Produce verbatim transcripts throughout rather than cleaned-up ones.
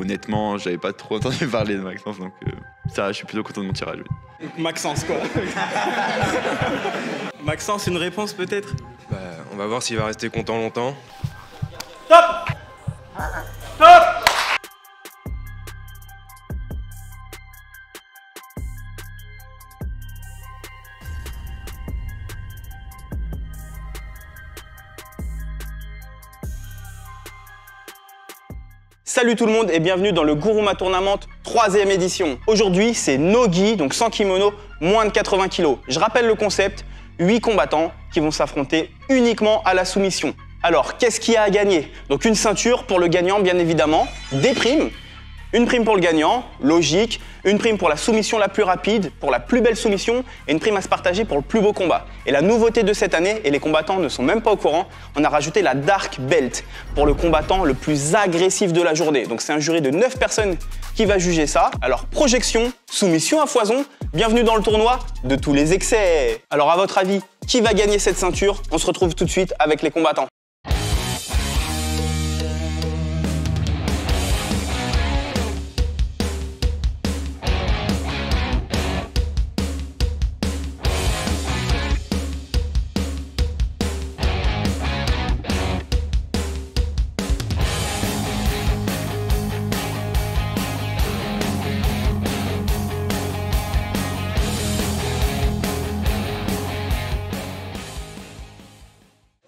honnêtement, j'avais pas trop entendu parler de Maxence, donc euh, ça, je suis plutôt content de mon tirage. Oui. Maxence, quoi. Maxence, une réponse peut-être? Bah, on va voir s'il va rester content longtemps. Top. Top. Salut tout le monde et bienvenue dans le Guruma Tournament troisième édition. Aujourd'hui, c'est Nogi, donc sans kimono, moins de quatre-vingts kilos. Je rappelle le concept, huit combattants qui vont s'affronter uniquement à la soumission. Alors, qu'est-ce qu'il y a à gagner? Donc une ceinture pour le gagnant, bien évidemment, des primes. Une prime pour le gagnant, logique, une prime pour la soumission la plus rapide, pour la plus belle soumission, et une prime à se partager pour le plus beau combat. Et la nouveauté de cette année, et les combattants ne sont même pas au courant, on a rajouté la Dark Belt, pour le combattant le plus agressif de la journée. Donc c'est un jury de neuf personnes qui va juger ça. Alors projection, soumission à foison, bienvenue dans le tournoi de tous les excès. Alors à votre avis, qui va gagner cette ceinture? On se retrouve tout de suite avec les combattants.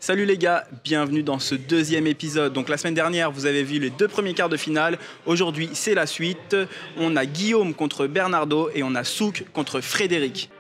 Salut les gars, bienvenue dans ce deuxième épisode. Donc la semaine dernière, vous avez vu les deux premiers quarts de finale. Aujourd'hui, c'est la suite. On a Guillaume contre Bernardo et on a Souk contre Frédéric.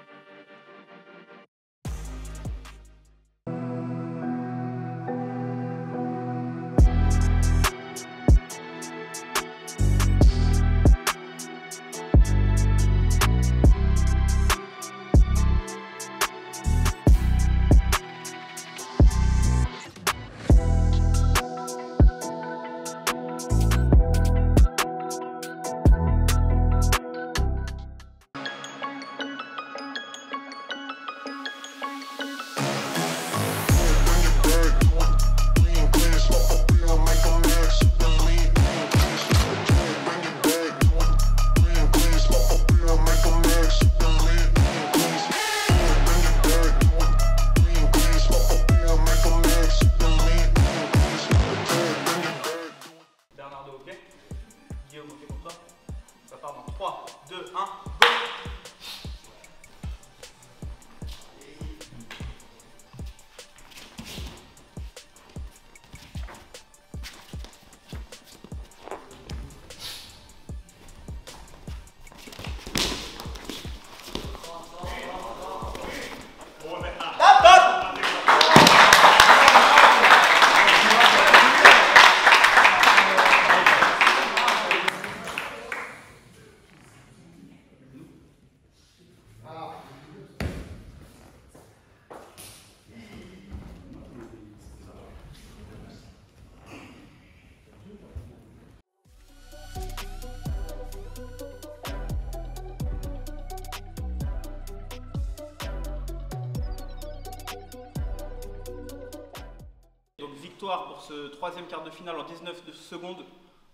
Pour ce troisième quart de finale en dix-neuf secondes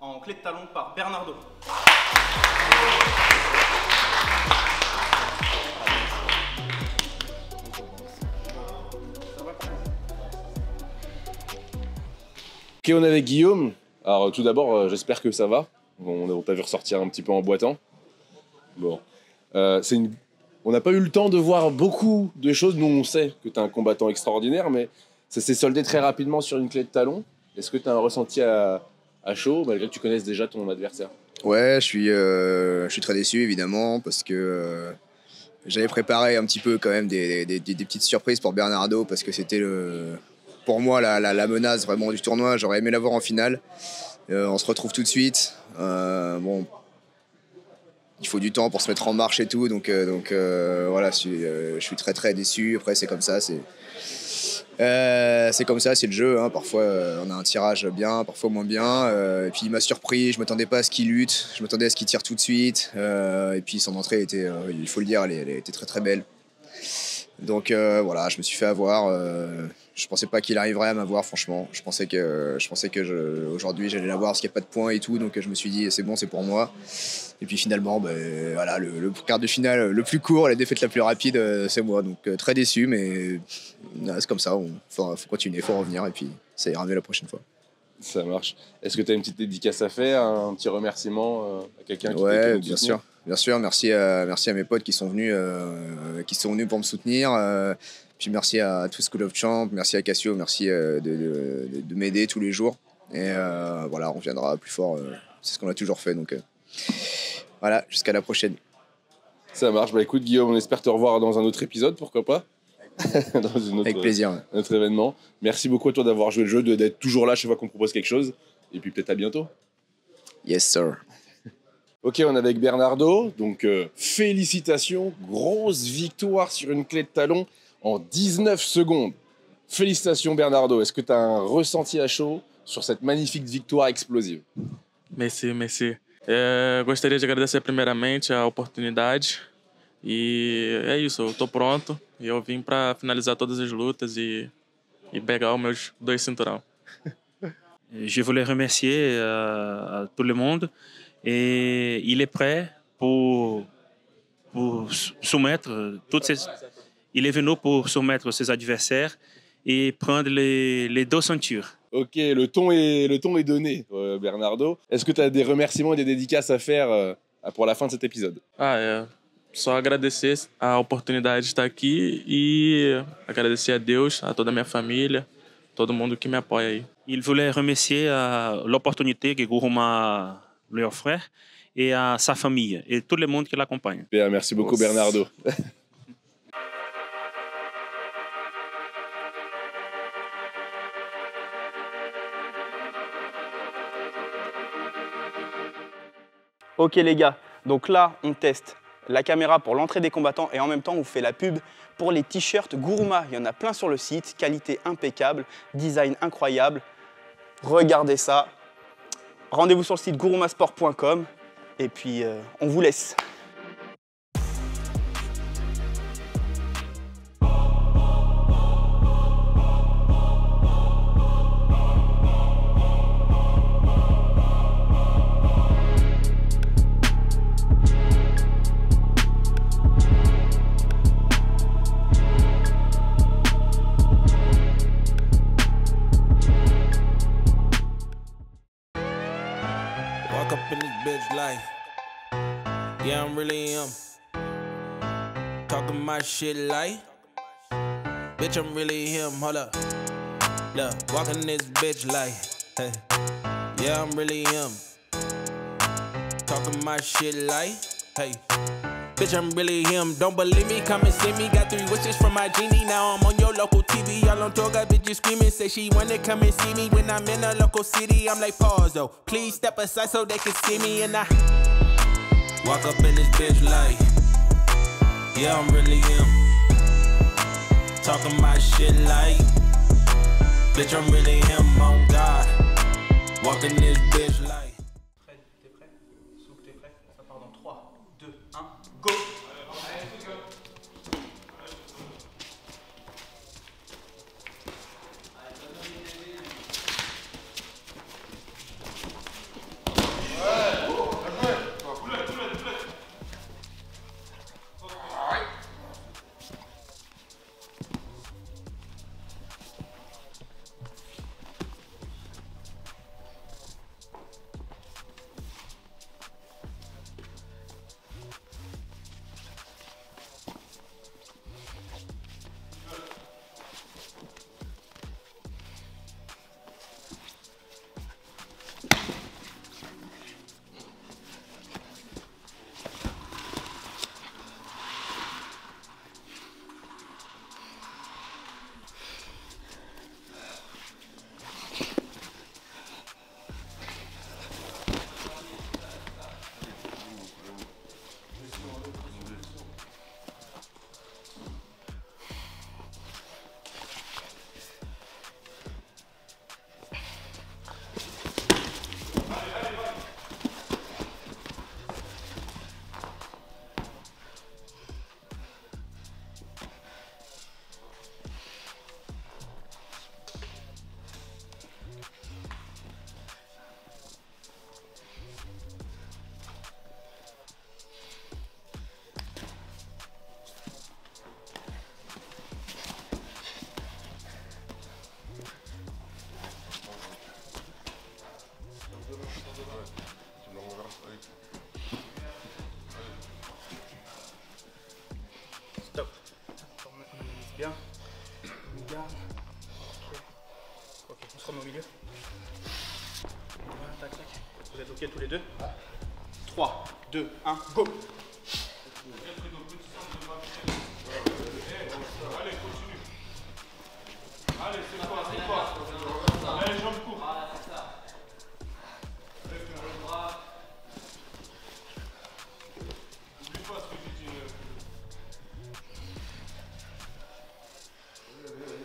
en clé de talon par Bernardo. Ok, on est avec Guillaume. Alors tout d'abord, j'espère que ça va. On t'a vu ressortir un petit peu en boitant. Bon, euh, c'est une... on n'a pas eu le temps de voir beaucoup de choses. Nous, on sait que tu es un combattant extraordinaire, mais ça s'est soldé très rapidement sur une clé de talon. Est-ce que tu as un ressenti à, à chaud, malgré que tu connaisses déjà ton adversaire? Ouais, je suis, euh, je suis très déçu, évidemment, parce que euh, j'avais préparé un petit peu quand même des, des, des, des petites surprises pour Bernardo, parce que c'était pour moi la, la, la menace vraiment du tournoi. J'aurais aimé l'avoir en finale. Euh, on se retrouve tout de suite. Euh, bon, il faut du temps pour se mettre en marche et tout, donc, euh, donc euh, voilà, je suis, euh, je suis très très déçu. Après, c'est comme ça, c'est... Euh, c'est comme ça, c'est le jeu, hein. Parfois euh, on a un tirage bien, parfois moins bien, euh, et puis il m'a surpris, je ne m'attendais pas à ce qu'il lutte, je m'attendais à ce qu'il tire tout de suite, euh, et puis son entrée était, euh, il faut le dire, elle, elle était très très belle, Donc euh, voilà, je me suis fait avoir. Euh, je pensais pas qu'il arriverait à m'avoir, franchement. Je pensais que euh, je pensais que je, aujourd'hui j'allais l'avoir parce qu'il n'y a pas de points et tout. Donc je me suis dit c'est bon, c'est pour moi. Et puis finalement, ben, voilà, le, le quart de finale le plus court, la défaite la plus rapide, euh, c'est moi. Donc euh, très déçu, mais euh, c'est comme ça. Il faut, faut continuer, il faut revenir et puis ça ira mieux la prochaine fois. Ça marche. Est-ce que tu as une petite dédicace à faire, un petit remerciement à quelqu'un qui ouais, t'a bien sûr. Bien sûr, merci à, merci à mes potes qui sont venus, euh, qui sont venus pour me soutenir. Euh, puis merci à tout School of Champ, merci à Cassio, merci euh, de, de, de m'aider tous les jours. Et euh, voilà, on reviendra plus fort. Euh, c'est ce qu'on a toujours fait. Donc euh, voilà, jusqu'à la prochaine. Ça marche. Bah écoute, Guillaume, on espère te revoir dans un autre épisode, pourquoi pas. Dans une autre, avec plaisir. Euh, notre événement. Merci beaucoup à toi d'avoir joué le jeu, d'être toujours là chaque fois qu'on propose quelque chose. Et puis peut-être à bientôt. Yes, sir. Ok, on est avec Bernardo, donc euh, félicitations, grosse victoire sur une clé de talon en dix-neuf secondes. Félicitations Bernardo, est-ce que tu as un ressenti à chaud sur cette magnifique victoire explosive? Merci, merci. É, gostaria de agradecer primeiramente a oportunidade e é isso, eu tô pronto e eu vim para finalizar todas as lutas e, e pegar os meus dois cinturão. Je voulais remercier euh, tout le monde. Et il est prêt pour, pour soumettre toutes ses, il est venu pour soumettre ses adversaires et prendre les, les deux ceintures. Ok, le ton est, le ton est donné, euh, Bernardo. Est-ce que tu as des remerciements et des dédicaces à faire euh, pour la fin de cet épisode? Ah, é, só agradecer a oportunidade de estar aqui e agradecer a Deus, a toda a minha família, todo mundo que me apoia aí. Il voulait remercier euh, l'opportunité que Guruma lui frère et à sa famille et tout le monde qui l'accompagne. Merci beaucoup Bernardo. Ok les gars, donc là on teste la caméra pour l'entrée des combattants et en même temps on vous fait la pub pour les t-shirts Guruma. Il y en a plein sur le site, qualité impeccable, design incroyable. Regardez ça. Rendez-vous sur le site guruma sport point com et puis euh, on vous laisse. Yeah, I really am. Talking my shit like, bitch, I'm really him. Hold up, look, walking this bitch like, hey, yeah, I'm really him. Talking my shit like, hey, bitch, I'm really him. Don't believe me? Come and see me. Got three wishes from my genie. Now I'm on your local T V. Y'all on tour, got bitches screaming. Say she wanna come and see me when I'm in a local city. I'm like, pause though. Please step aside so they can see me and I. Walk up in this bitch like, yeah, I'm really him. Talking my shit like, bitch, I'm really him, on God. Walking this bitch like. Fred, t'es prêt? Souk, t'es prêt? Ça part dans trois, deux, un, go! bien. On garde. Ok, on se remet au milieu. Voilà, tac, tac. Vous êtes ok tous les deux? Trois, deux, un, go. Allez, continue. Allez, c'est quoi, c'est quoi? Allez, jambes courtes. Voilà, c'est ça. Allez, ferme le bras. N'oublie pas ce que j'ai dit. Allez, allez, allez.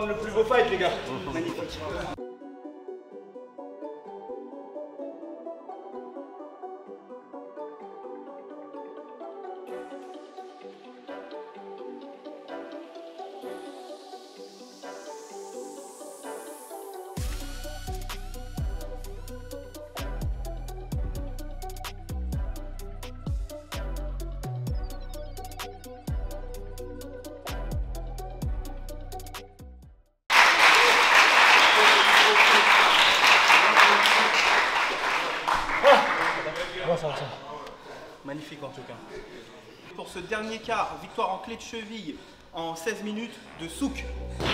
prendre le plus beau fight, les gars. Magnifique. Magnifique en tout cas. Pour ce dernier quart, victoire en clé de cheville en seize minutes de Souk. C'était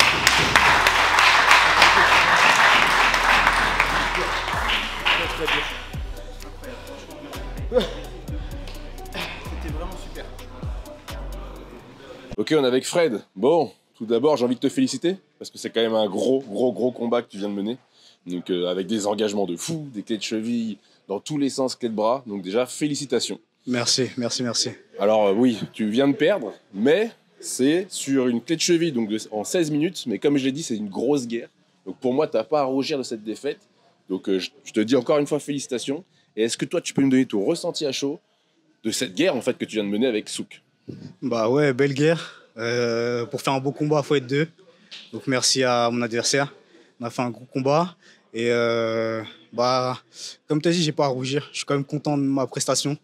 vraiment super. Ok, on est avec Fred. Bon, tout d'abord, j'ai envie de te féliciter parce que c'est quand même un gros, gros, gros combat que tu viens de mener. Donc euh, avec des engagements de fou, des clés de cheville dans tous les sens, clés de bras. Donc déjà, félicitations. Merci, merci, merci. Alors euh, oui, tu viens de perdre, mais c'est sur une clé de cheville, donc de, en seize minutes. Mais comme je l'ai dit, c'est une grosse guerre. Donc pour moi, tu n'as pas à rougir de cette défaite. Donc euh, je, je te dis encore une fois, félicitations. Et est-ce que toi, tu peux me donner ton ressenti à chaud de cette guerre en fait que tu viens de mener avec Souk? Bah ouais, belle guerre. Euh, pour faire un beau combat, il faut être deux. Donc merci à mon adversaire. On a fait un gros combat. Et euh, bah, comme tu as dit, j'ai pas à rougir. Je suis quand même content de ma prestation.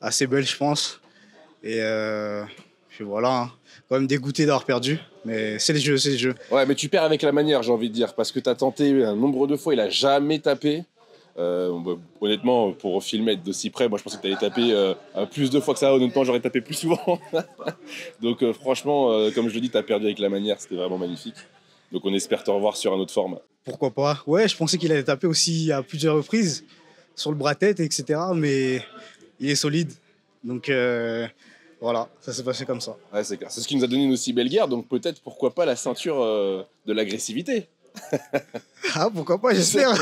Assez belle, je pense. Et euh, puis voilà, hein. Quand même dégoûté d'avoir perdu. Mais c'est les jeux, c'est les jeux. Ouais, mais tu perds avec la manière, j'ai envie de dire. Parce que tu as tenté un nombre de fois, il a jamais tapé. Euh, bah, honnêtement, pour filmer d'aussi près, moi je pensais que tu allais taper euh, plus de fois que ça. Honnêtement, j'aurais tapé plus souvent. Donc euh, franchement, euh, comme je le dis, tu as perdu avec la manière. C'était vraiment magnifique. Donc on espère te revoir sur un autre format. Pourquoi pas? Ouais, je pensais qu'il allait taper aussi à plusieurs reprises, sur le bras-tête, et cetera. Mais il est solide. Donc euh, voilà, ça s'est passé comme ça. Ouais, c'est clair. C'est ce qui nous a donné une aussi belle guerre. Donc peut-être, pourquoi pas, la ceinture euh, de l'agressivité? Ah, pourquoi pas, j'espère.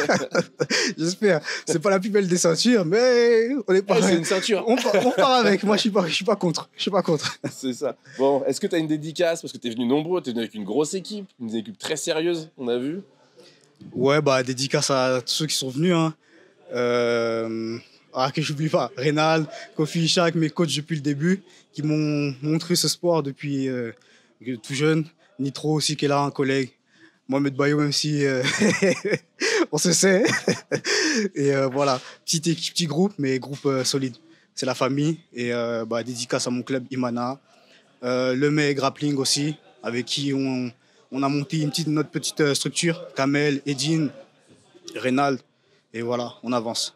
J'espère. C'est pas la plus belle des ceintures, mais on est pas. Ouais, c'est une ceinture. On, part, on part avec. Moi, je suis pas, je suis pas contre. Je suis pas contre. C'est ça. Bon, est-ce que tu as une dédicace? Parce que tu es venu nombreux, tu es venu avec une grosse équipe, une équipe très sérieuse, on a vu. Ouais, bah, dédicace à tous ceux qui sont venus. Hein. Euh... Ah, que j'oublie pas. Reynald, Kofi Ishak, mes coachs depuis le début, qui m'ont montré ce sport depuis euh, tout jeune. Nitro aussi, qui est là, un collègue. Mohamed Bayou, même si euh, on se sait. Et euh, voilà, petite équipe, petit groupe, mais groupe euh, solide. C'est la famille. Et euh, bah, dédicace à mon club Imana. Euh, le May Grappling aussi, avec qui on, on a monté une petite, notre petite euh, structure. Kamel, Edin, Reynald. Et voilà, on avance.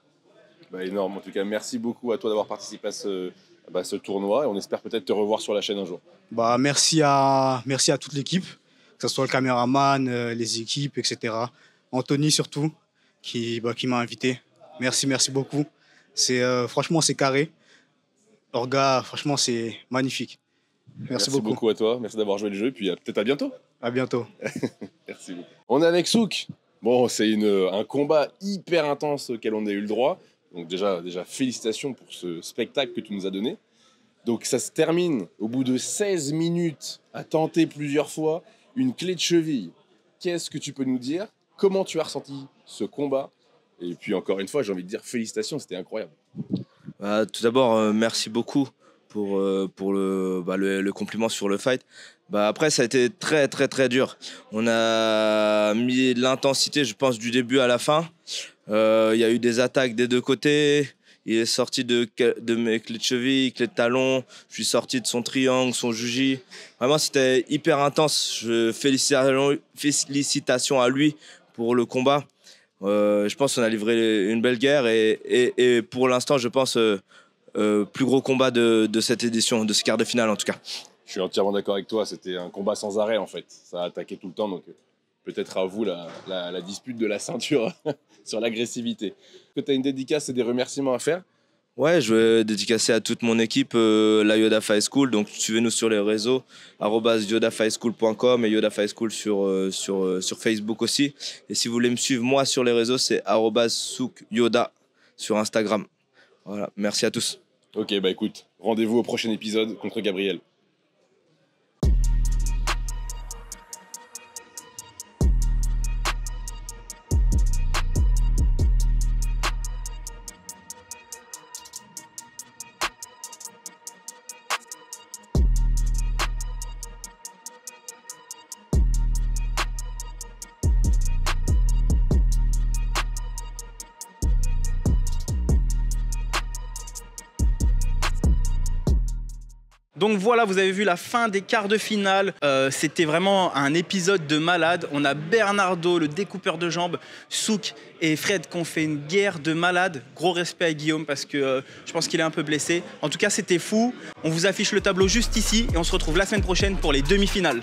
Bah, énorme. En tout cas, merci beaucoup à toi d'avoir participé à ce, bah, ce tournoi. Et on espère peut-être te revoir sur la chaîne un jour. Bah, merci, à, merci à toute l'équipe. Que ce soit le caméraman, euh, les équipes, et cetera. Anthony surtout, qui, bah, qui m'a invité. Merci, merci beaucoup. Euh, franchement, c'est carré. Orga, franchement, c'est magnifique. Merci, merci beaucoup. beaucoup à toi. Merci d'avoir joué le jeu. Et puis peut-être à bientôt. À bientôt. Merci beaucoup. On est avec Souk. Bon, c'est un combat hyper intense auquel on a eu le droit. Donc déjà, déjà félicitations pour ce spectacle que tu nous as donné. Donc ça se termine au bout de seize minutes à tenter plusieurs fois. Une clé de cheville, qu'est-ce que tu peux nous dire? Comment tu as ressenti ce combat? Et puis encore une fois, j'ai envie de dire félicitations, c'était incroyable. Bah, tout d'abord, euh, merci beaucoup pour, euh, pour le, bah, le, le compliment sur le fight. Bah, après, ça a été très très très dur. On a mis de l'intensité, je pense, du début à la fin. Il euh, y a eu des attaques des deux côtés. Il est sorti de, de mes clés de cheville, clés de talon. Je suis sorti de son triangle, son juji. Vraiment, c'était hyper intense. Je félicitations à lui pour le combat. Euh, je pense qu'on a livré une belle guerre. Et, et, et pour l'instant, je pense, euh, euh, plus gros combat de, de cette édition, de ce quart de finale en tout cas. Je suis entièrement d'accord avec toi. C'était un combat sans arrêt en fait. Ça a attaqué tout le temps. Donc peut-être à vous la, la, la dispute de la ceinture sur l'agressivité. Est-ce que tu as une dédicace et des remerciements à faire? Ouais, je vais dédicacer à toute mon équipe, euh, la Yoda Fire School. Donc suivez-nous sur les réseaux, arobase yoda fire school point com et Yoda Fire School sur, euh, sur, euh, sur Facebook aussi. Et si vous voulez me suivre, moi, sur les réseaux, c'est arobase souk yoda sur Instagram. Voilà, merci à tous. Ok, bah écoute, rendez-vous au prochain épisode contre Gabriel. Donc voilà, vous avez vu la fin des quarts de finale. Euh, C'était vraiment un épisode de malade. On a Bernardo, le découpeur de jambes, Souk et Fred qui ont fait une guerre de malade. Gros respect à Guillaume parce que euh, je pense qu'il est un peu blessé. En tout cas, c'était fou. On vous affiche le tableau juste ici et on se retrouve la semaine prochaine pour les demi-finales.